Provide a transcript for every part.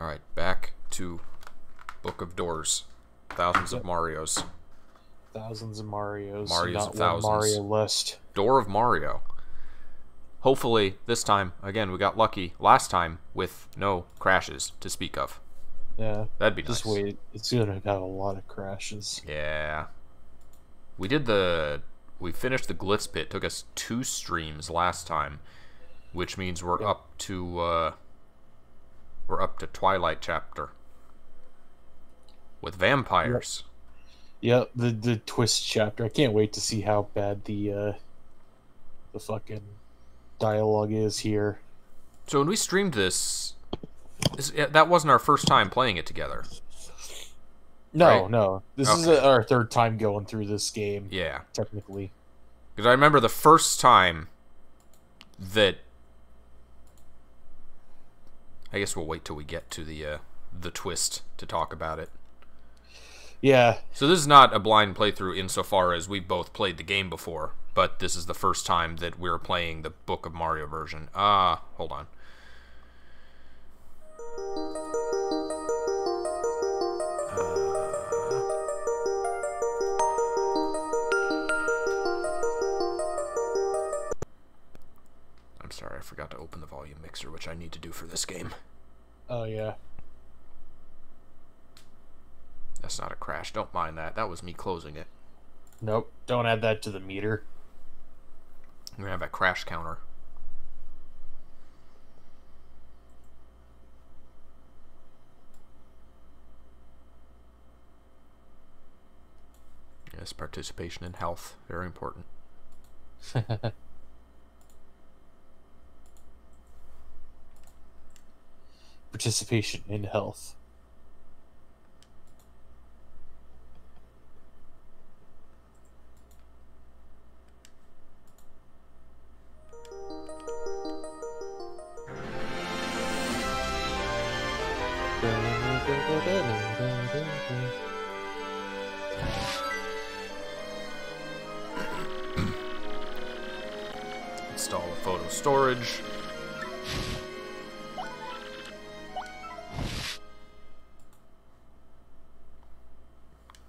Alright, back to Book of Doors. Thousands of Marios. Thousands of Marios. Marios of thousands. Mario list. Door of Mario. Hopefully, this time, again, we got lucky last time with no crashes to speak of. Yeah. That'd be nice. Just wait. It's going to have a lot of crashes. Yeah. We did the... We finished the Glitz Pit. It took us 2 streams last time, which means we're up to... we're up to Twilight Chapter. With vampires. Yep, the twist chapter. I can't wait to see how bad the fucking... dialogue is here. So when we streamed this, that wasn't our first time playing it together. No, right? No. This is our third time going through this game. Yeah. Technically. Because I remember the first time that... I guess we'll wait till we get to the twist to talk about it. Yeah. So this is not a blind playthrough insofar as we both played the game before. But this is the first time that we're playing the Book of Mario version. Hold on. I'm sorry, I forgot to open the volume mixer, which I need to do for this game. Oh, yeah. That's not a crash. Don't mind that. That was me closing it. Nope. Don't add that to the meter. I'm gonna have a crash counter. Yes, participation in health, very important. Participation in health. Install a photo storage.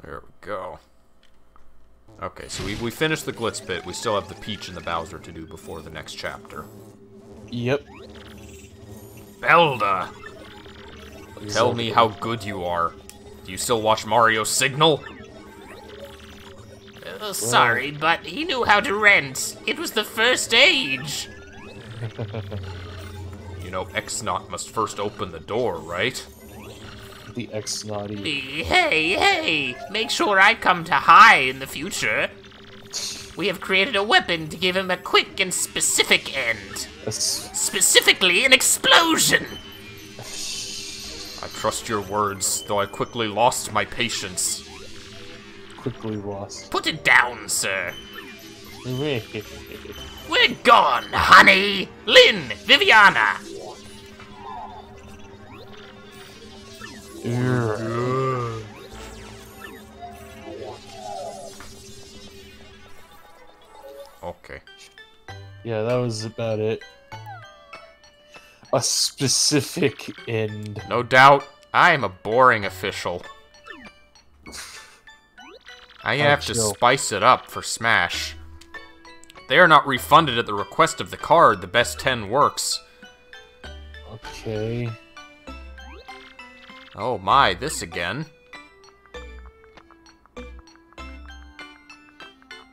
There we go. Okay, so we finished the Glitz Pit. We still have the Peach and the Bowser to do before the next chapter. Yep. Belda! Tell me how good you are. Do you still watch Mario Signal? Oh, sorry, but he knew how to rent. It was the first age. You know, X-Naut must first open the door, right? The X-Naughty. Hey, hey! Make sure I come to high in the future. We have created a weapon to give him a quick and specific end. Specifically, an explosion! I trust your words, though I quickly lost my patience. Quickly lost. Put it down, sir. We're gone, honey! Lynn! Viviana! Okay. Yeah, that was about it. A specific end. No doubt, I am a boring official. I have to spice it up for Smash. They are not refunded at the request of the card. The best 10 works. Okay. Oh my, this again.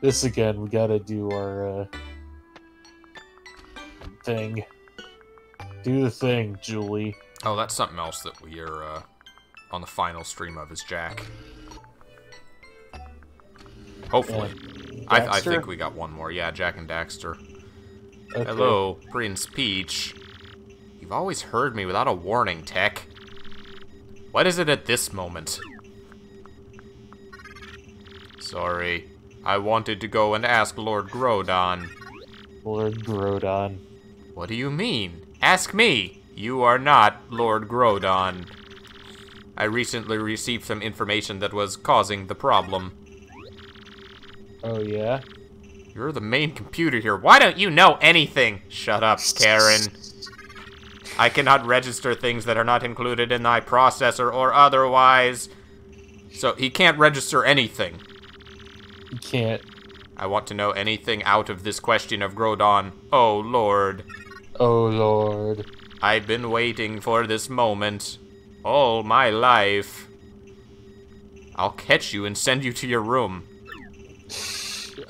This again, we gotta do our, thing. Do the thing, Julie. Oh, that's something else that we are on the final stream of is Jack. Hopefully. I think we got one more. Yeah, Jack and Daxter. Okay. Hello, Prince Peach. You've always heard me without a warning, Tech. What is it at this moment? Sorry. I wanted to go and ask Lord Grodon. Lord Grodon. What do you mean? Ask me! You are not Lord Grodon. I recently received some information that was causing the problem. Oh, yeah? You're the main computer here. Why don't you know anything? Shut up, Karen. I cannot register things that are not included in thy processor or otherwise. So he can't register anything. He can't. I want to know anything out of this question of Groudon. Oh, Lord. Oh, Lord. I've been waiting for this moment all my life. I'll catch you and send you to your room.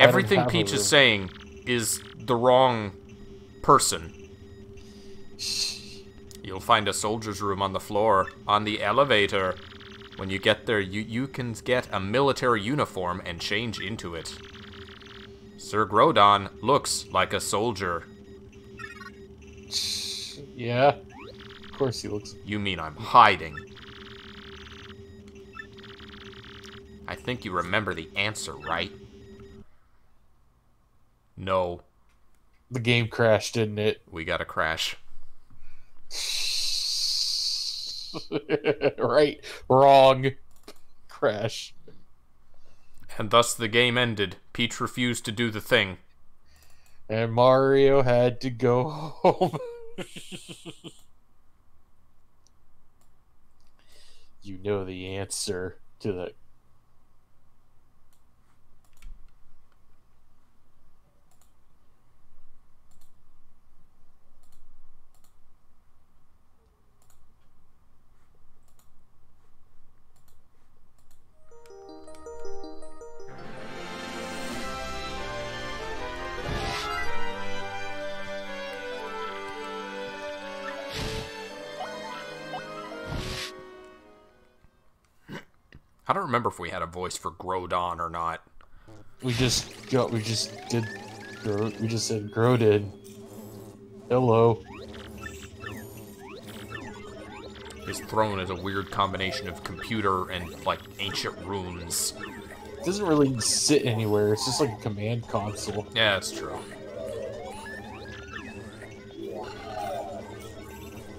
Everything Peach is saying is the wrong person. You'll find a soldier's room on the floor, on the elevator. When you get there, you can get a military uniform and change into it. Sir Groudon looks like a soldier. Yeah, of course he looks. You mean I'm hiding? I think you remember the answer, right? No. The game crashed, didn't it? We got a crash. Right. Wrong. Crash. And thus the game ended. Peach refused to do the thing. And Mario had to go home. You know the answer to the... I don't remember if we had a voice for Groudon or not. We just said Groudon. Hello. His throne is a weird combination of computer and like ancient runes. It doesn't really sit anywhere. It's just like a command console. Yeah, that's true.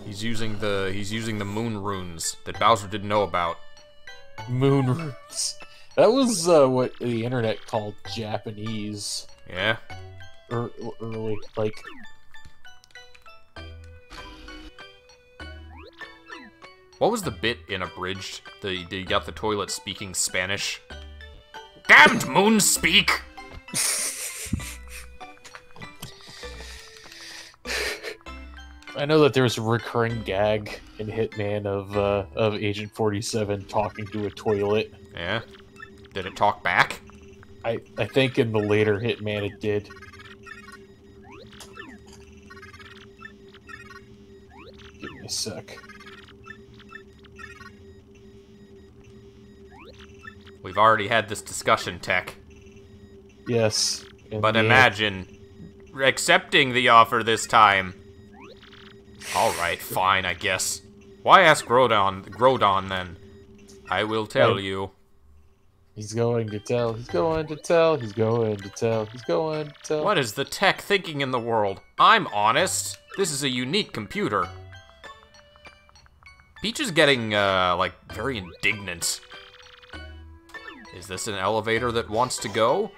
He's using the moon runes that Bowser didn't know about. Moon roots. That was what the internet called Japanese. Yeah. Early, like. What was the bit in Abridged? You got the toilet speaking Spanish. Damned moon speak! I know that there was a recurring gag in Hitman of Agent 47 talking to a toilet. Yeah. Did it talk back? I think in the later Hitman it did. Give me a sec. We've already had this discussion, Tech. Yes. But imagine accepting the offer this time. Alright, fine, I guess. Why ask Groudon then? I will tell you. He's going to tell, he's going to tell, he's going to tell, he's going to tell. What is the tech thinking in the world? I'm honest. This is a unique computer. Peach is getting, like, very indignant. Is this an elevator that wants to go?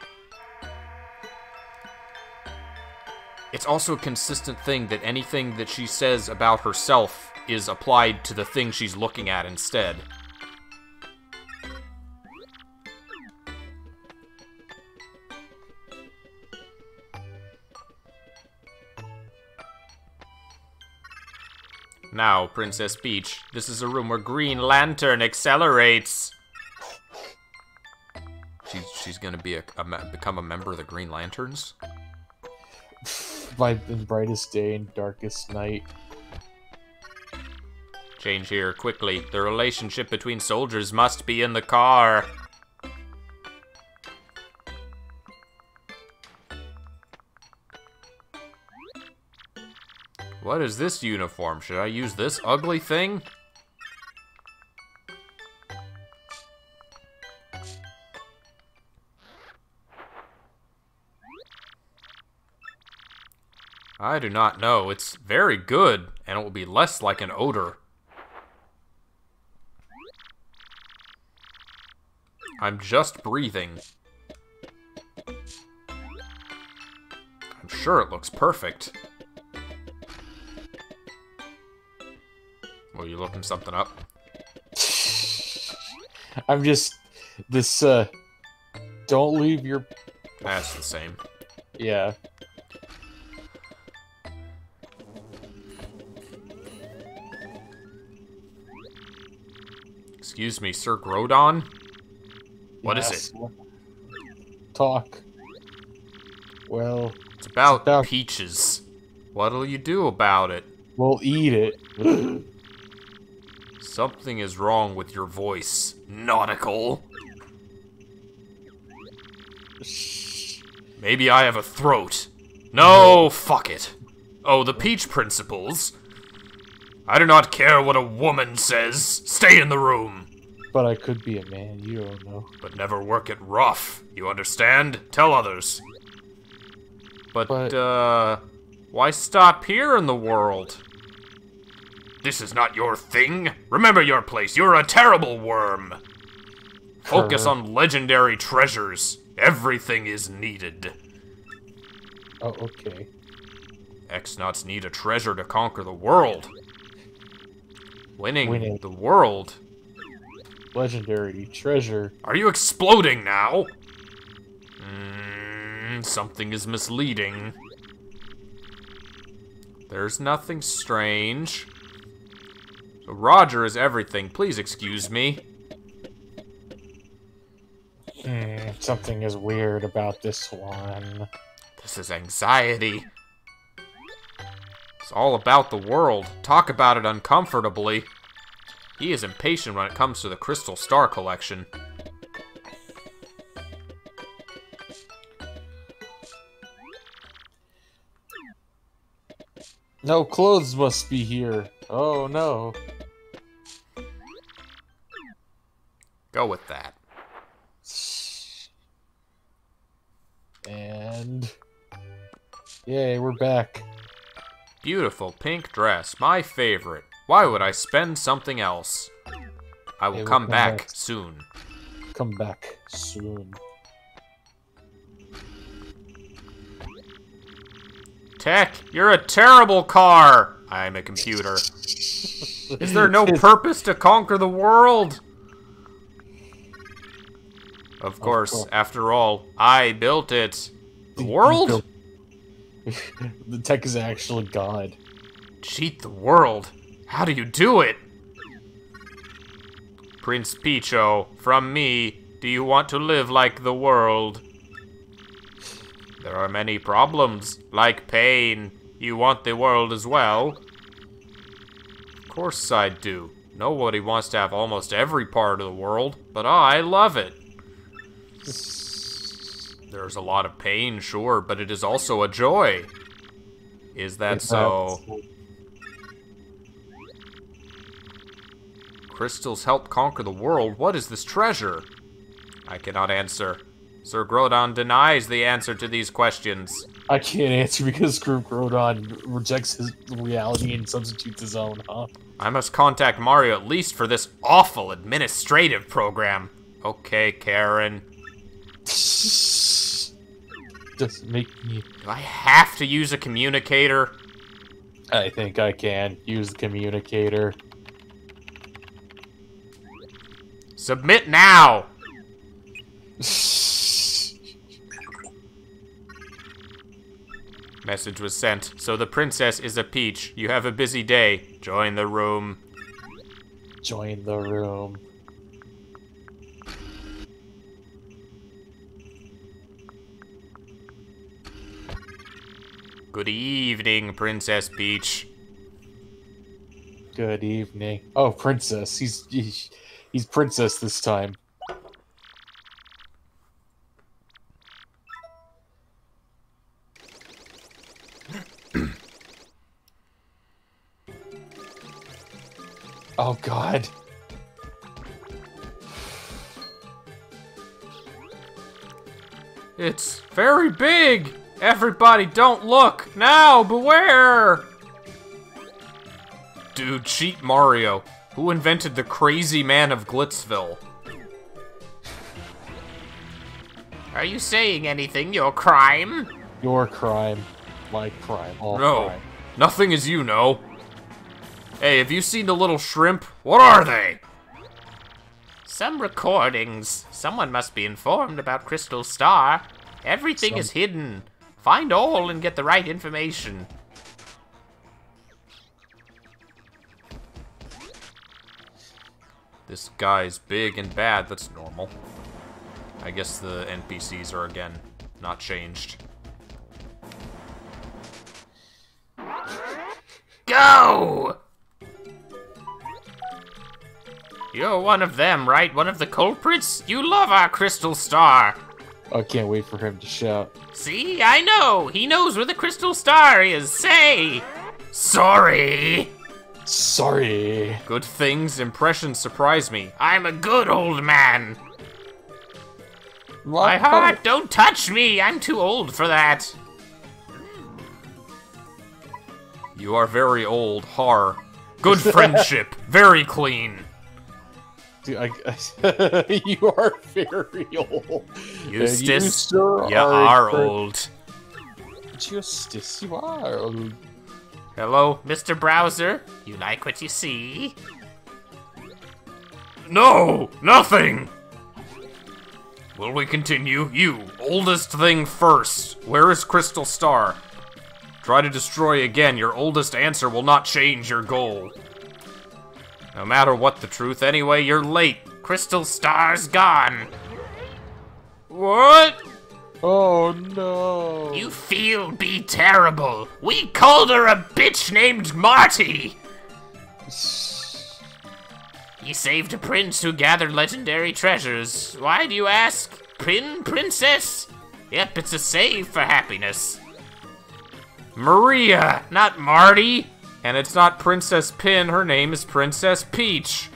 It's also a consistent thing that anything that she says about herself is applied to the thing she's looking at instead. Now, Princess Peach, this is a room where Green Lantern accelerates. She's gonna be become a member of the Green Lanterns? By the brightest day and darkest night. Change here, quickly. The relationship between soldiers must be in the car. What is this uniform? Should I use this ugly thing? I do not know. It's very good, and it will be less like an odor. I'm just breathing. I'm sure it looks perfect. Well, you're looking something up. I'm just... This, don't leave your... That's the same. Yeah. Excuse me, Sir Grodon? What is it? Talk. Well... It's about peaches. What'll you do about it? We'll eat it. Something is wrong with your voice, Nautical. Maybe I have a throat. No, fuck it. Oh, the peach principles. I do not care what a woman says. Stay in the room. But I could be a man, you don't know. But never work it rough, you understand? Tell others. But why stop here in the world? This is not your thing. Remember your place. You're a terrible worm. Focus on legendary treasures. Everything is needed. Oh, okay. X-Nauts need a treasure to conquer the world. Winning the world. Legendary treasure. Are you exploding now? Something is misleading. There's nothing strange. So Roger is everything. Please excuse me. Something is weird about this one. This is anxiety. It's all about the world. Talk about it uncomfortably. He is impatient when it comes to the Crystal Star collection. No clothes must be here. Oh no. Go with that. And... Yay, we're back. Beautiful pink dress, my favorite. Why would I spend something else? I will come back soon. Come back soon. Tech, you're a terrible car! I'm a computer. Is there no purpose to conquer the world? Of course, after all, I built it. The world? The tech is actually God. Cheat the world? How do you do it? Prince Picho, from me, do you want to live like the world? There are many problems, like pain. You want the world as well? Of course I do. Nobody wants to have almost every part of the world, but I love it. There's a lot of pain, sure, but it is also a joy. Is that so? Crystals help conquer the world. What is this treasure? I cannot answer. Sir Grodon denies the answer to these questions. I can't answer because Sir Grodon rejects his reality and substitutes his own, huh? I must contact Mario at least for this awful administrative program. Okay, Karen. Just make me... Do I have to use a communicator? I think I can use the communicator. Submit now! Message was sent. So the princess is a peach. You have a busy day. Join the room. Join the room. Good evening, Princess Peach. Good evening. Oh, princess. He's princess this time. Oh, God. It's very big. Everybody, don't look. Now, beware. Dude, cheat Mario. Who invented the crazy man of Glitzville? Are you saying anything, your crime? Your crime. My crime. All crime. No, nothing is, you know. Hey, have you seen the little shrimp? What are they? Some recordings. Someone must be informed about Crystal Star. Everything is hidden. Find all and get the right information. This guy's big and bad. That's normal. I guess the NPCs are, again, not changed. Go! You're one of them, right? One of the culprits? You love our Crystal Star! I can't wait for him to shout. See? I know! He knows where the Crystal Star is! Say! Sorry! Sorry. Good things, impressions surprise me. I'm a good old man. My heart, don't touch me. I'm too old for that. You are very old, Har. Good friendship. Very clean. Dude, you are very old. Eustace, you are old. Eustace, you are old. Hello, Mr. Browser? You like what you see? No! Nothing! Will we continue? You, oldest thing first. Where is Crystal Star? Try to destroy again. Your oldest answer will not change your goal. No matter what the truth, anyway, you're late. Crystal Star's gone. What? Oh no! You feel be terrible. We called her a bitch named Marty. You saved a prince who gathered legendary treasures. Why do you ask? Princess? Yep, it's a save for happiness. Maria, not Marty. And it's not Princess Pin. Her name is Princess Peach.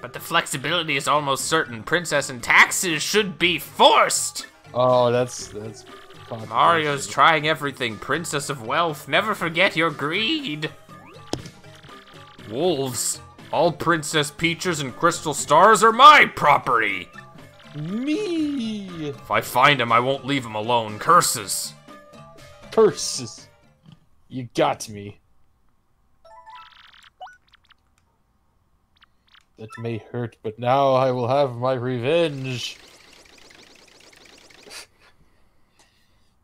But the flexibility is almost certain. Princess and taxes should be forced! Oh, that's... Mario's trying everything. Princess of wealth, never forget your greed! Wolves. All Princess Peaches and Crystal Stars are my property! Me! If I find him, I won't leave him alone. Curses! Curses! You got me. That may hurt, but now I will have my revenge.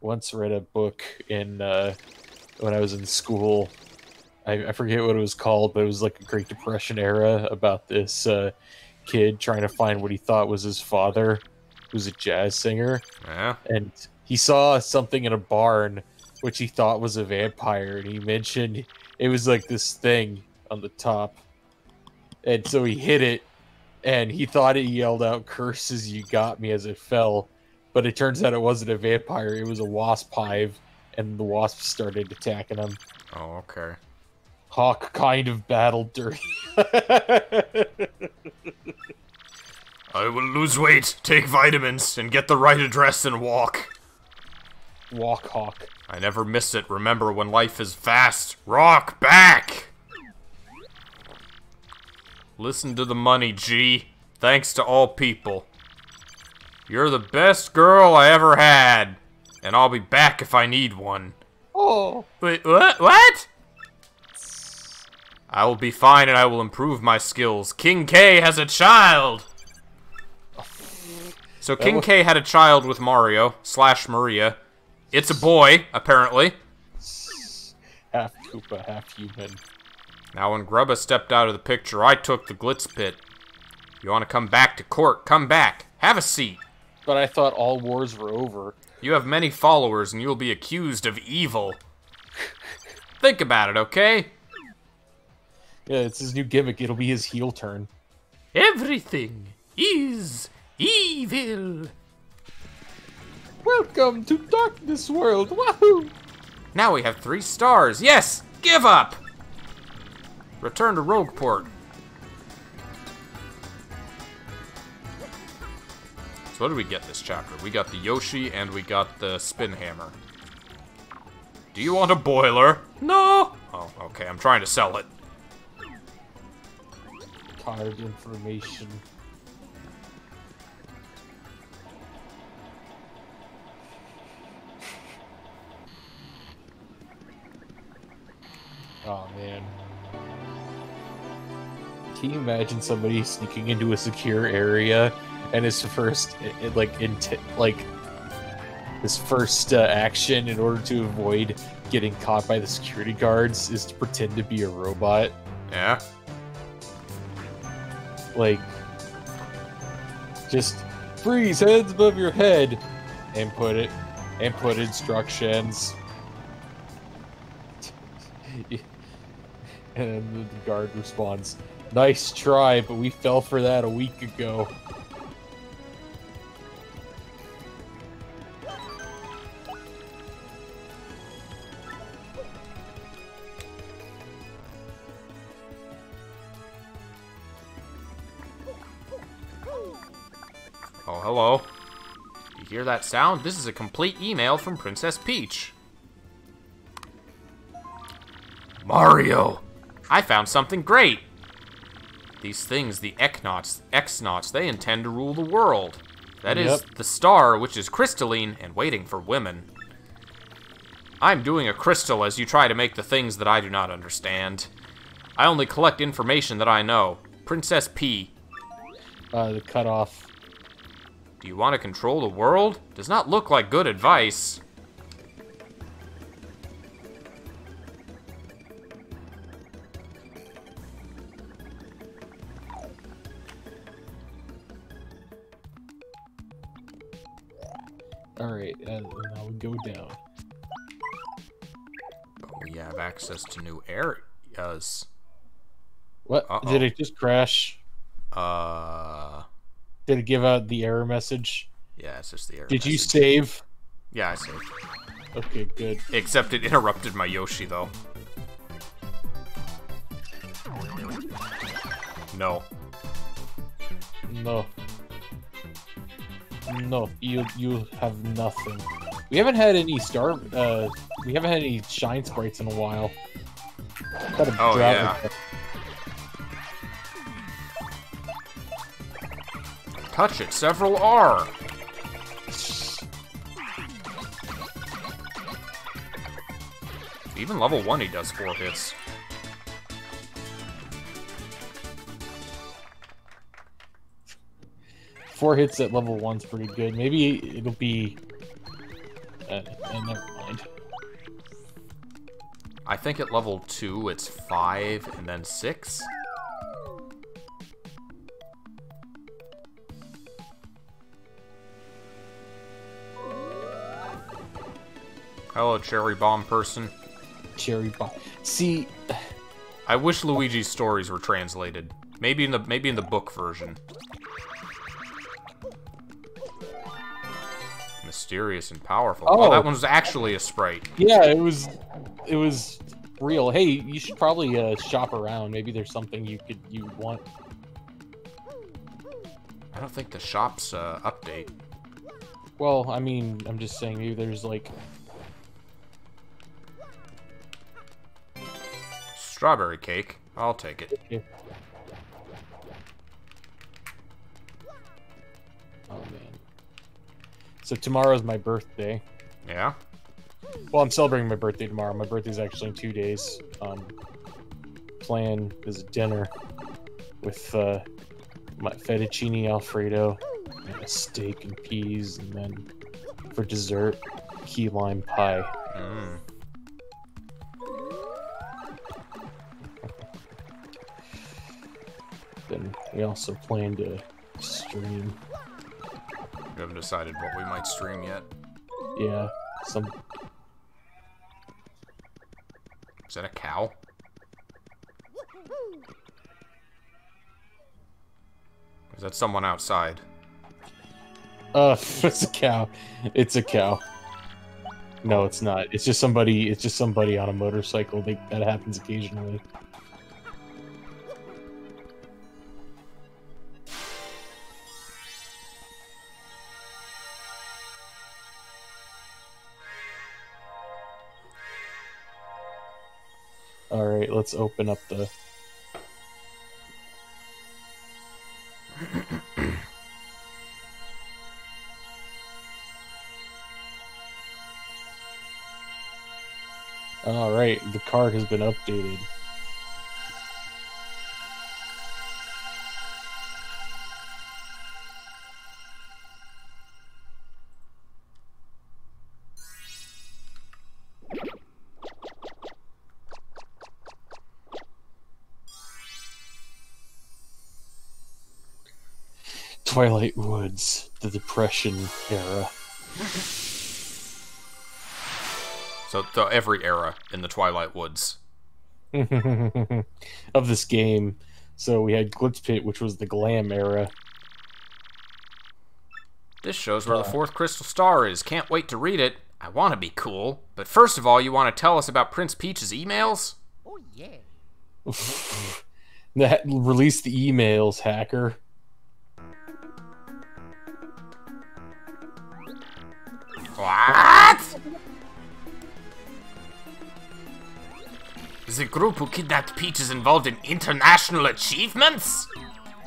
Once read a book in when I was in school. I forget what it was called, but it was like a Great Depression era about this kid trying to find what he thought was his father, who's a jazz singer. Yeah. And he saw something in a barn which he thought was a vampire, and he mentioned it was like this thing on the top. And so he hit it, and he thought he yelled out, "Curses, you got me," as it fell. But it turns out it wasn't a vampire, it was a wasp hive, and the wasps started attacking him. Oh, okay. Hawk kind of battled dirty. I will lose weight, take vitamins, and get the right address and walk. Walk, Hawk. I never miss it, remember when life is fast. Rock back! Listen to the money, G. Thanks to all people. You're the best girl I ever had. And I'll be back if I need one. Oh. Wait, what? What? I will be fine and I will improve my skills. King K has a child. So King K had a child with Mario / Maria. It's a boy, apparently. Half Koopa, half human. Now when Grubba stepped out of the picture, I took the Glitz Pit. You want to come back to court? Come back. Have a seat. But I thought all wars were over. You have many followers and you will be accused of evil. Think about it, okay? Yeah, it's his new gimmick. It'll be his heel turn. Everything is evil. Welcome to Darkness World. Wahoo! Now we have 3 stars. Yes! Give up! Return to Rogueport. So what did we get this chapter? We got the Yoshi and we got the spin hammer. Do you want a boiler? No! Oh, okay, I'm trying to sell it. Card information. Oh man. Can you imagine somebody sneaking into a secure area and his first action in order to avoid getting caught by the security guards is to pretend to be a robot? Yeah. Like, just freeze, hands above your head, and put instructions. And the guard responds, "Nice try, but we fell for that a week ago." Oh, hello. You hear that sound? This is a complete email from Princess Peach. Mario! I found something great! These things, the X-Nauts, they intend to rule the world. That is the star, which is crystalline and waiting for women. I'm doing a crystal as you try to make the things that I do not understand. I only collect information that I know. Princess P. The cutoff. Do you want to control the world? Does not look like good advice. Alright, and I would go down. Oh, we have access to new areas. What? Uh-oh. Did it just crash? Did it give out the error message? Yeah, it's just the error message. Did you save? Yeah, I saved. Okay, good. Except it interrupted my Yoshi, though. No. No. No, you have nothing. We haven't had any shine sprites in a while. Oh yeah. Touch it, several R. Even level 1 he does 4 hits. Four hits at level 1's pretty good. Maybe it'll be... never mind. I think at level 2 it's 5 and then 6. Hello, Cherry Bomb person. Cherry Bomb. See... I wish Luigi's stories were translated. Maybe in the book version. Mysterious and powerful. Oh, that one was actually a sprite. Yeah, it was real. Hey, you should probably shop around. Maybe there's something you want. I don't think the shops update. Well, I mean, I'm just saying maybe there's like strawberry cake. I'll take it. Okay. Oh man. So tomorrow's my birthday. Yeah? Well, I'm celebrating my birthday tomorrow. My birthday's actually in 2 days. Plan is dinner with my fettuccine alfredo and a steak and peas, and then for dessert, key lime pie. Mm. Then we also plan to stream. We haven't decided what we might stream yet. Yeah, some... Is that a cow? Or is that someone outside? It's a cow. It's a cow. No, it's not. It's just somebody on a motorcycle. That happens occasionally. Alright, let's open up the... Alright. right, the card has been updated. Twilight Woods, the Depression era. So every era in the Twilight Woods. Of this game. So we had Glitz Pit, which was the glam era. This shows where the fourth Crystal Star is. Can't wait to read it. I want to be cool. But first of all, you want to tell us about Prince Peach's emails? Oh, yeah. That released the emails, hacker. What? The group who kidnapped Peach is involved in international achievements?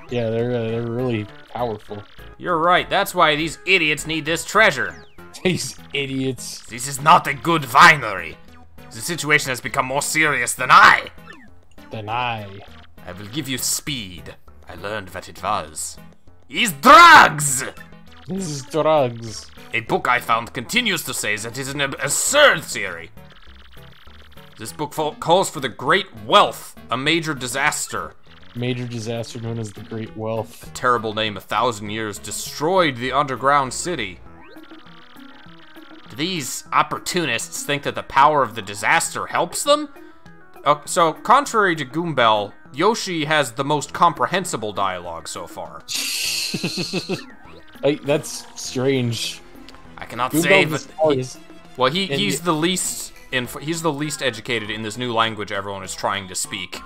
Yeah, they're really powerful. You're right. That's why these idiots need this treasure. These idiots. This is not a good winery. The situation has become more serious than I. I will give you speed. I learned what it was. Is drugs. This is drugs. A book I found continues to say that it is an absurd theory. This book calls for the Great Wealth, a major disaster. Major disaster known as the Great Wealth. A terrible name, 1,000 years, destroyed the underground city. These opportunists think that the power of the disaster helps them? So, contrary to Goombell, Yoshi has the most comprehensible dialogue so far. That's strange. I cannot say, but he's the least educated in this new language everyone is trying to speak.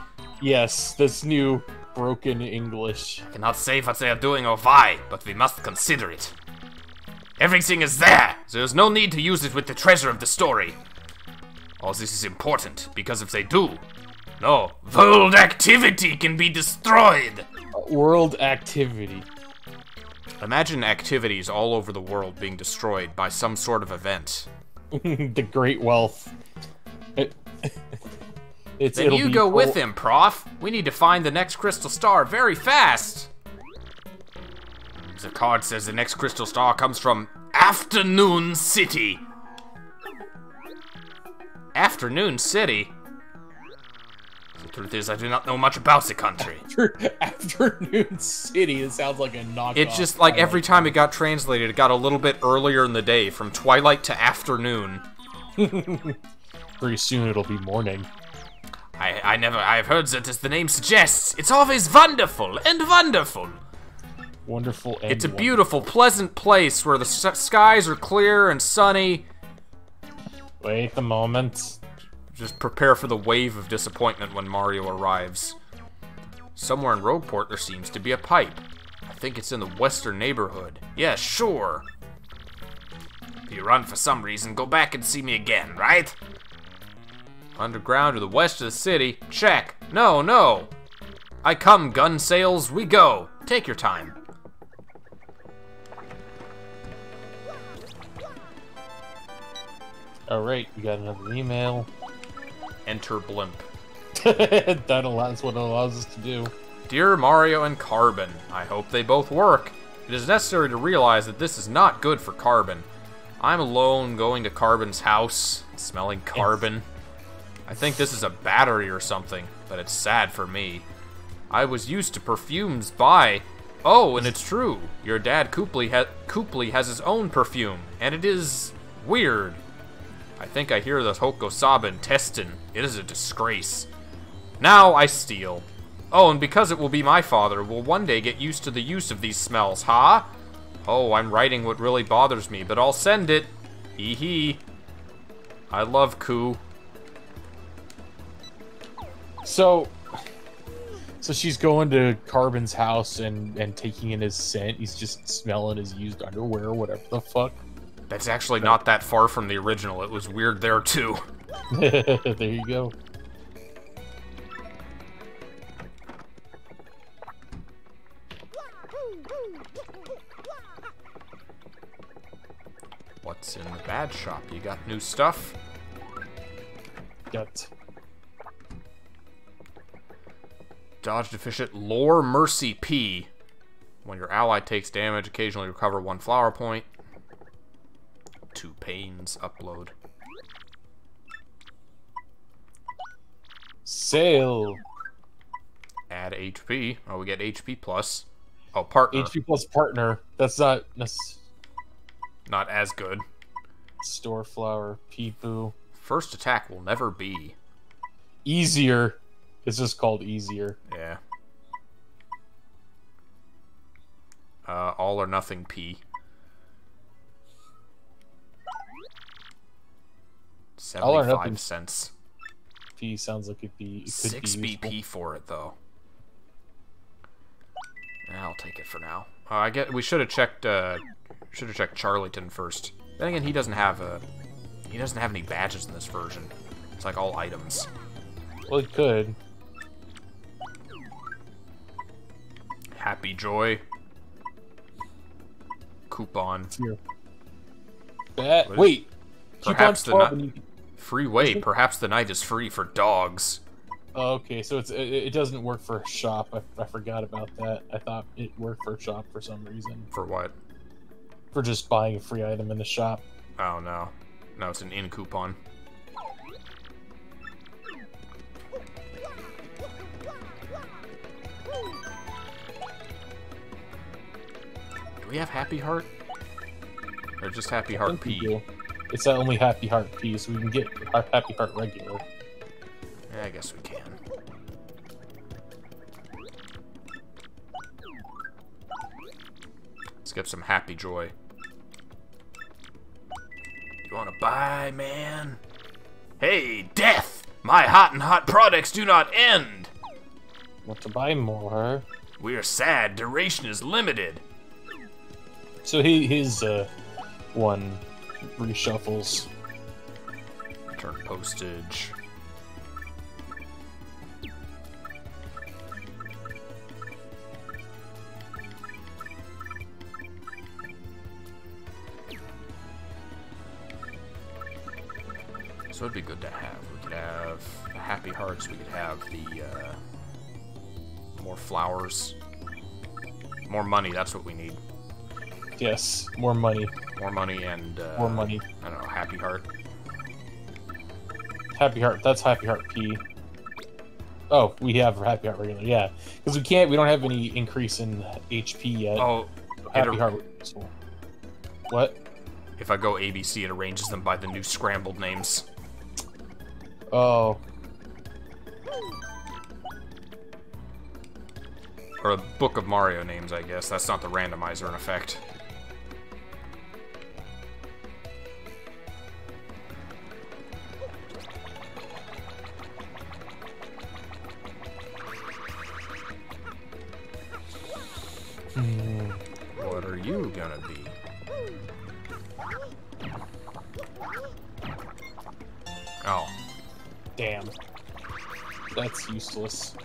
Yes, this new broken English. I cannot say what they are doing or why, but we must consider it. Everything is there. There's no need to use it with the treasure of the story. All this is important, because if they do, no world activity can be destroyed. World activity. Imagine activities all over the world being destroyed by some sort of event. The Great Wealth. Then you go with him, Prof. We need to find the next Crystal Star very fast. The card says the next Crystal Star comes from Afternoon City. Afternoon City? The truth is, I do not know much about the country. Afternoon City, it sounds like a knockoff. It's just like every time it got translated, it got a little bit earlier in the day, from twilight to afternoon. Pretty soon it'll be morning. I've heard that, as the name suggests, it's always wonderful and wonderful. Wonderful and It's a beautiful, wonderful. Pleasant place where the skies are clear and sunny. Wait a moment. Just prepare for the wave of disappointment when Mario arrives. Somewhere in Rogueport, there seems to be a pipe. I think it's in the western neighborhood. Yeah, sure. If you run for some reason, go back and see me again, right? Underground to the west of the city. Check. No, no. I come, gun sales. We go. Take your time. Alright, we got another email. Enter blimp. That's what it allows us to do. Dear Mario and Carbon, I hope they both work. It is necessary to realize that this is not good for Carbon. I'm alone going to Carbon's house, smelling carbon. I think this is a battery or something, but it's sad for me. I was used to perfumes by... Oh, and it's true. Your dad, Koopley has his own perfume, and it is... weird. I think I hear the Hokosaba intestine. It is a disgrace. Now I steal. Oh, and because it will be my father, will one day get used to the use of these smells, huh? Oh, I'm writing what really bothers me, but I'll send it. Hee hee. I love Koo. So she's going to Carbon's house and taking in his scent. He's just smelling his used underwear or whatever the fuck. That's actually not that far from the original. It was weird there, too. There you go. What's in the bad shop? You got new stuff? yet. Dodge deficient lore mercy P. When your ally takes damage, occasionally recover 1 flower point. 2 pains upload. Sail. Add HP. Oh, we get HP plus. Oh, partner. HP plus partner. That's not not as good. Store flower. Peepoo. First attack will never be easier. It's just called easier. Yeah. All or nothing P. 75 cents. P sounds like it'd be, it could be 6 BP for it though. I'll take it for now. I get. We should have checked Charlington first. Then again, he doesn't have a. He doesn't have any badges in this version. It's like all items. Well, it could. Happy Joy. Coupon. Wait. Perhaps the night. Free way. Perhaps the night is free for dogs. Oh, okay, so it doesn't work for a shop. I forgot about that. I thought it worked for a shop for some reason. For what? For just buying a free item in the shop. Oh, no. No, it's an in coupon. Do we have Happy Heart? Or just Happy Heart P? It's not only Happy Heart P, so we can get Happy Heart regular. Yeah, I guess we can. Let's get some Happy Joy. You wanna buy, man? Hey, Death! My hot and hot products do not end! Want to buy more? We're sad. Duration is limited. So his one reshuffles. Return postage. So it'd be good to have. We could have the Happy Hearts. We could have the more flowers, more money. That's what we need. Yes, more money. More money and more money. I don't know. Happy Heart. Happy Heart. That's Happy Heart P. Oh, we have Happy Heart regular. Yeah, because we can't. We don't have any increase in HP yet. Oh, Happy Heart. What? If I go ABC, it arranges them by the new scrambled names. Oh. Or a Book of Mario names, I guess. That's not the randomizer in effect. What are you gonna be? Oh. Damn. That's useless.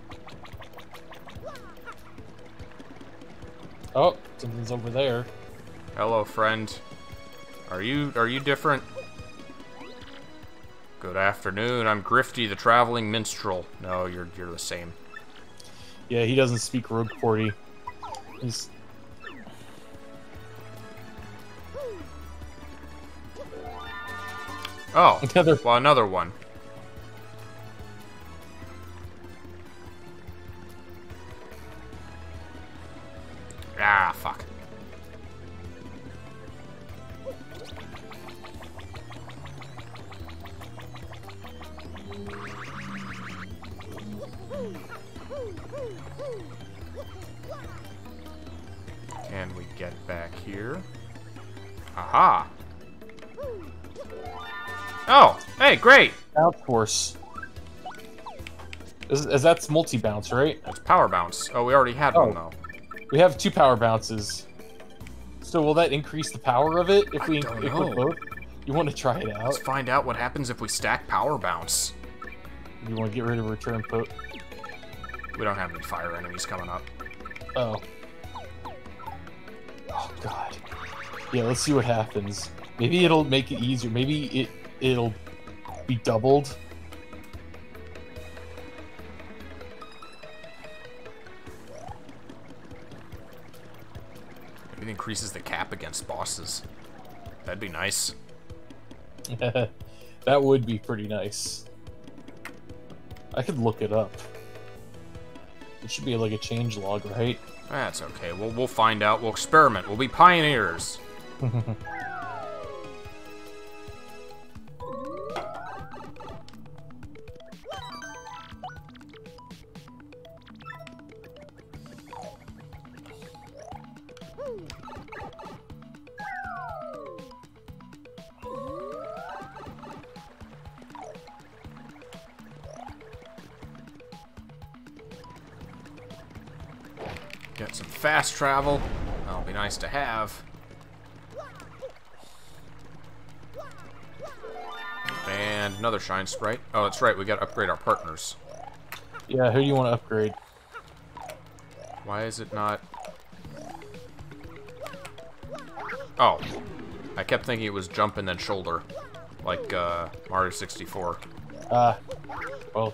Oh, something's over there. Hello, friend. Are you different? Good afternoon. I'm Grifty, the traveling minstrel. No, you're the same. Yeah, he doesn't speak Rogueport-y. He's oh, well, another one. Ah, fuck. Can we get back here? Aha! Oh, hey, great! Bounce Force. That's multi-bounce, right? That's Power Bounce. Oh, we already had one, though. We have 2 Power Bounces. So will that increase the power of it if we include both? You want to try it out? Let's find out what happens if we stack Power Bounce. You want to get rid of Return Poke? We don't have any fire enemies coming up. Oh. Oh, God. Yeah, let's see what happens. Maybe it'll make it easier. Maybe it'll be doubled. It increases the cap against bosses. That'd be nice. That would be pretty nice. I could look it up. It should be like a change log, right? That's okay. We'll find out. We'll experiment. We'll be pioneers. Get some fast travel. That'll be nice to have. And another shine sprite. Oh, that's right. We gotta upgrade our partners. Yeah, who do you want to upgrade? Why is it not? Oh, I kept thinking it was jump and then shoulder, like Mario 64. Well,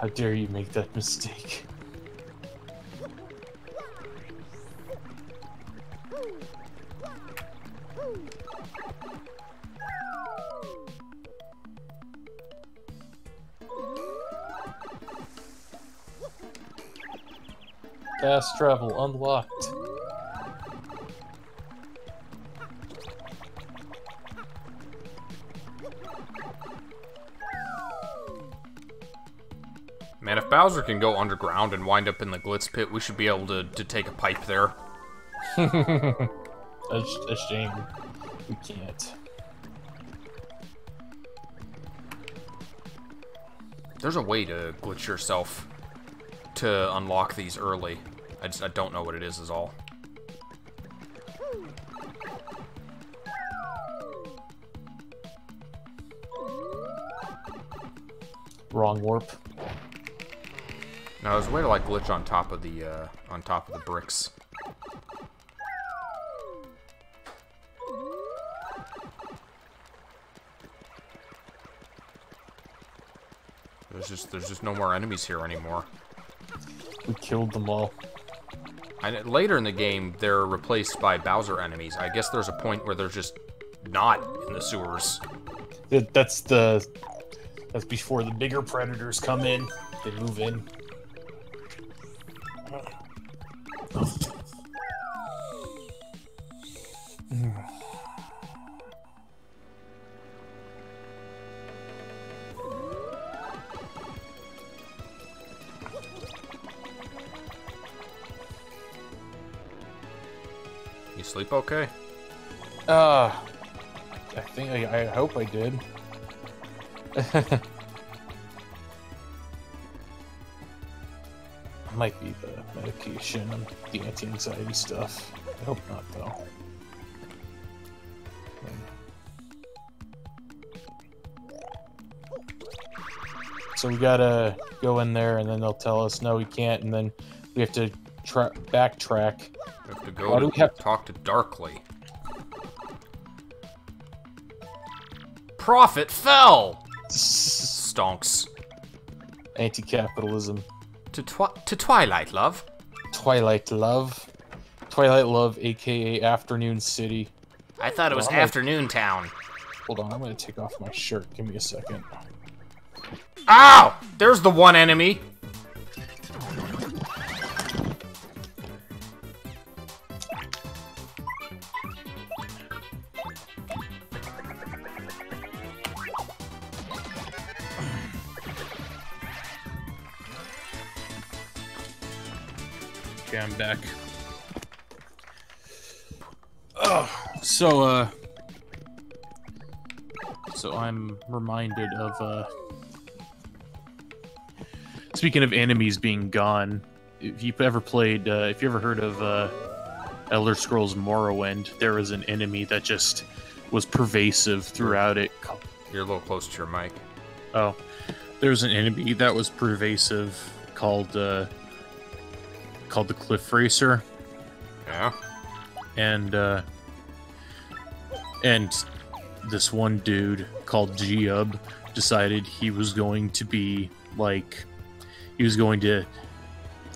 how dare you make that mistake? Fast travel unlocked. Man, if Bowser can go underground and wind up in the Glitz Pit, we should be able to take a pipe there. That's a shame. We can't. There's a way to glitch yourself to unlock these early. I don't know what it is all. Wrong warp. No, there's a way to like glitch on top of the bricks. There's just no more enemies here anymore. We killed them all. And later in the game, they're replaced by Bowser enemies. I guess there's a point where they're just not in the sewers. That's before the bigger predators come in. They move in. You sleep okay? I think I hope I did. Might be the medication and the anti-anxiety stuff. I hope not, though. So we gotta go in there, and then they'll tell us, no, we can't, and then we have to backtrack. We have to go talk to Darkly. Profit fell! Stonks. Anti-capitalism. To Twilight Love. Twilight Love. Twilight Love, a.k.a. Afternoon City. I thought it was Afternoon Town. Hold on, I'm gonna take off my shirt. Give me a second. Ow! There's the one enemy! Okay, I'm back. Oh, so I'm reminded of, speaking of enemies being gone, if you've ever played, if you ever heard of, Elder Scrolls Morrowind, there was an enemy that just was pervasive throughout it. You're a little close to your mic. Oh, there was an enemy that was pervasive called, called the Cliff Racer. Yeah. And this one dude called G-Ub decided he was going to be like, he was going to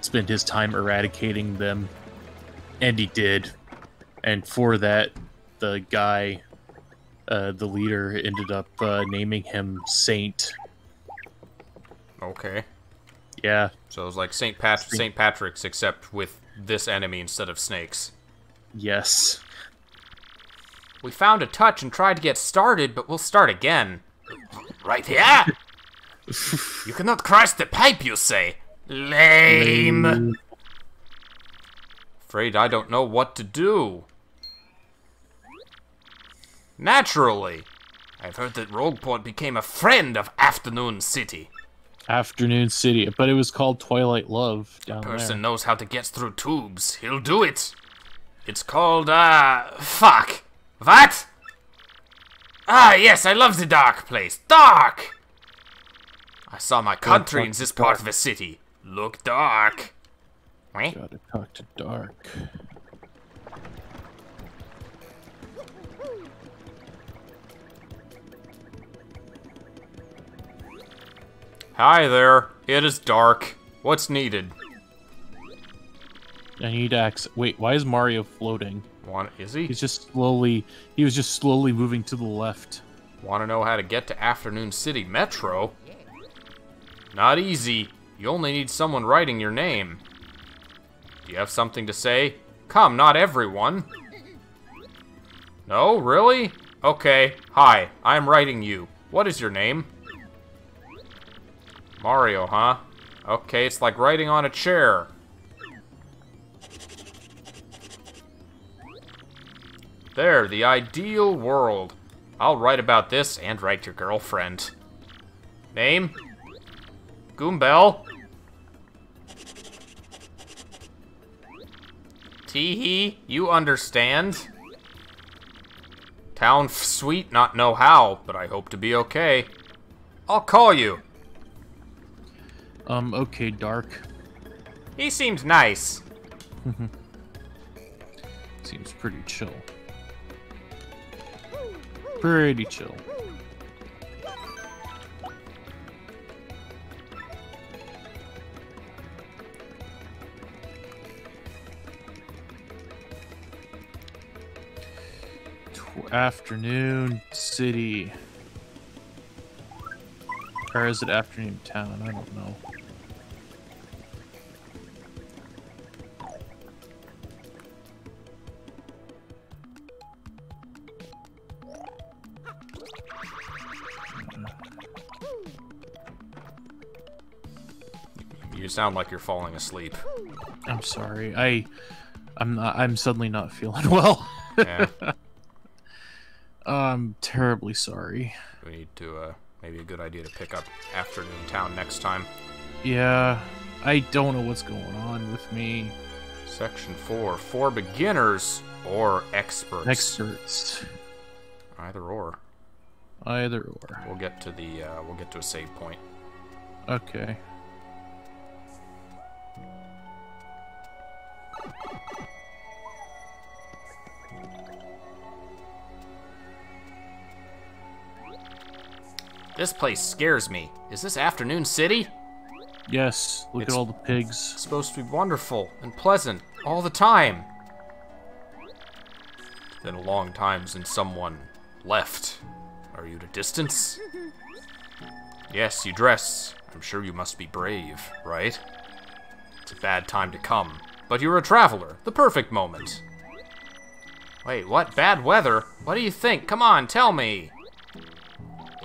spend his time eradicating them And he did. And for that, the guy, the leader, ended up naming him Saint. Okay. Yeah. So it was like St. Patrick's, except with this enemy instead of snakes. Yes. We found a touch and tried to get started, but we'll start again. Right here! You cannot cross the pipe, you say? Lame! Afraid I don't know what to do. Naturally. I've heard that Rogueport became a friend of Afternoon City. Afternoon City, but it was called Twilight Love down there. The person knows how to get through tubes. He'll do it. It's called, fuck. What? Ah, yes, I love the dark place. Dark! I saw my country in this part of the city. Look dark. Gotta talk to Dark. Hi there. It is Dark. What's needed? I need access. Wait, why is Mario floating? Is he? He's just slowly. He was just slowly moving to the left. Want to know how to get to Afternoon City Metro? Not easy. You only need someone writing your name. Do you have something to say? Come, not everyone. No, really? Okay. Hi, I'm writing you. What is your name? Mario, huh? Okay, it's like writing on a chair. There, the ideal world. I'll write about this and write your girlfriend. Name? Goombell? Teehee, you understand? Town sweet, not know how, but I hope to be okay. I'll call you. Okay, Dark. He seems nice. Seems pretty chill. Pretty chill. Afternoon City. Or is it Afternoon Town? I don't know. You sound like you're falling asleep. I'm sorry. I'm suddenly not feeling well. Yeah. I'm terribly sorry. We need to maybe a good idea to pick up Afternoon Town next time. Yeah, I don't know what's going on with me. Section 4 for beginners or experts. Experts. Either or. Either or. We'll get to the we'll get to a save point. Okay. This place scares me. Is this Afternoon City? Yes, look at all the pigs. It's supposed to be wonderful and pleasant all the time. It's been a long time since someone left. Are you at a distance? Yes, you dress. I'm sure you must be brave, right? It's a bad time to come. But you're a traveler. The perfect moment. Wait, what? Bad weather? What do you think? Come on, tell me.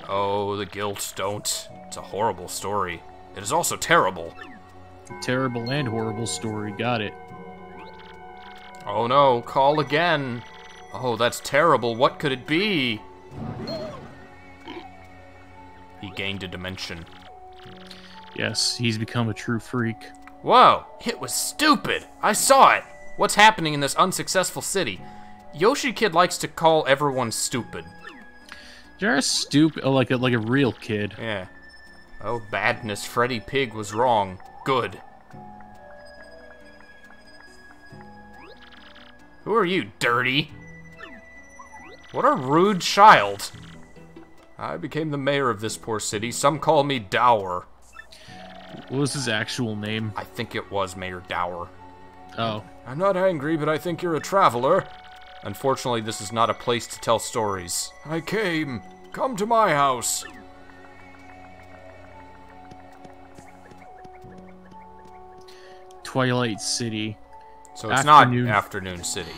Oh, the guilt, don't. It's a horrible story. It is also terrible. Terrible and horrible story, got it. Oh no, call again. Oh, that's terrible, what could it be? He gained a dimension. Yes, he's become a true freak. Whoa, it was stupid! I saw it! What's happening in this unsuccessful city? Yoshi Kid likes to call everyone stupid. You're a stupid, like a real kid. Yeah. Oh, badness, Freddy Pig was wrong. Good. Who are you, dirty? What a rude child. I became the mayor of this poor city. Some call me Dower. What was his actual name? I think it was Mayor Dower. Oh. I'm not angry, but I think you're a traveler. Unfortunately, this is not a place to tell stories. I came. Come to my house. Twilight City. So it's not Afternoon City.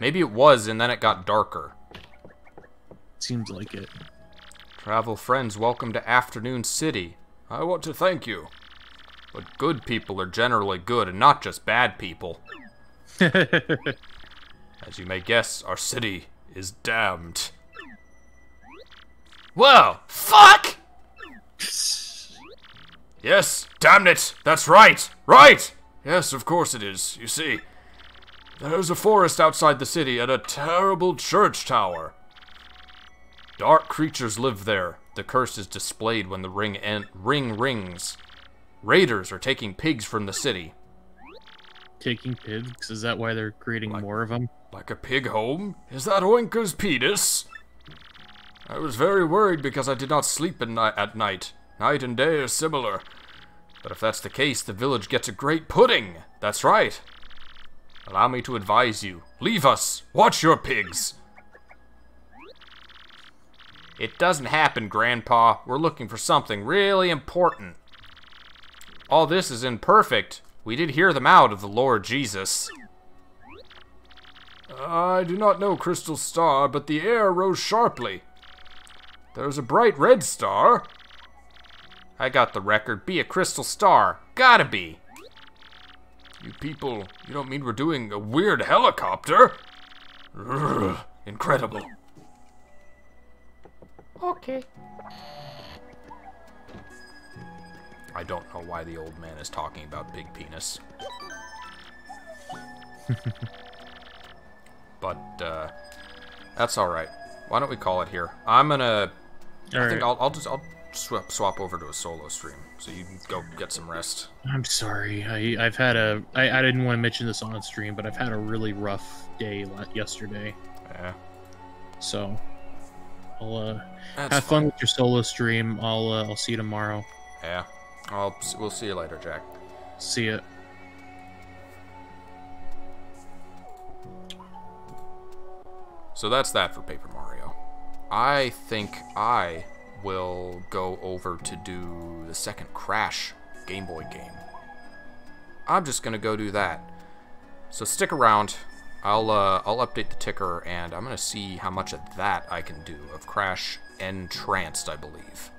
Maybe it was, and then it got darker. Seems like it. Travel friends, welcome to Afternoon City. I want to thank you. But good people are generally good, and not just bad people. As you may guess, our city is damned. Whoa! Fuck! Yes, damn it! That's right! Right! Yes, of course it is. You see, there's a forest outside the city and a terrible church tower. Dark creatures live there. The curse is displayed when the ring rings. Raiders are taking pigs from the city. Taking pigs? Is that why they're creating more of them? Like a pig home? Is that Oinker's penis? I was very worried because I did not sleep at night. Night and day are similar. But if that's the case, the village gets a great pudding. That's right. Allow me to advise you. Leave us. Watch your pigs. It doesn't happen, Grandpa. We're looking for something really important. All this is imperfect. We did hear them out of the Lord Jesus. I do not know, Crystal Star, but the air rose sharply. There's a bright red star. I got the record. Be a crystal star. Gotta be. You people, you don't mean we're doing a weird helicopter? Ugh, incredible. Okay. I don't know why the old man is talking about big penis. But, that's alright. Why don't we call it here? I'm gonna... All right. I think I'll swap over to a solo stream, so you can go get some rest. I'm sorry, I've had a... I didn't want to mention this on stream, but I've had a really rough day yesterday. Yeah. So, I'll have fun with your solo stream. I'll see you tomorrow. Yeah. We'll see you later, Jack. See ya. So that's that for Paper Mario. I think I will go over to do the second Crash Game Boy game. I'm just gonna go do that. So stick around. I'll update the ticker, and I'm gonna see how much of that I can do of Crash Entranced, I believe.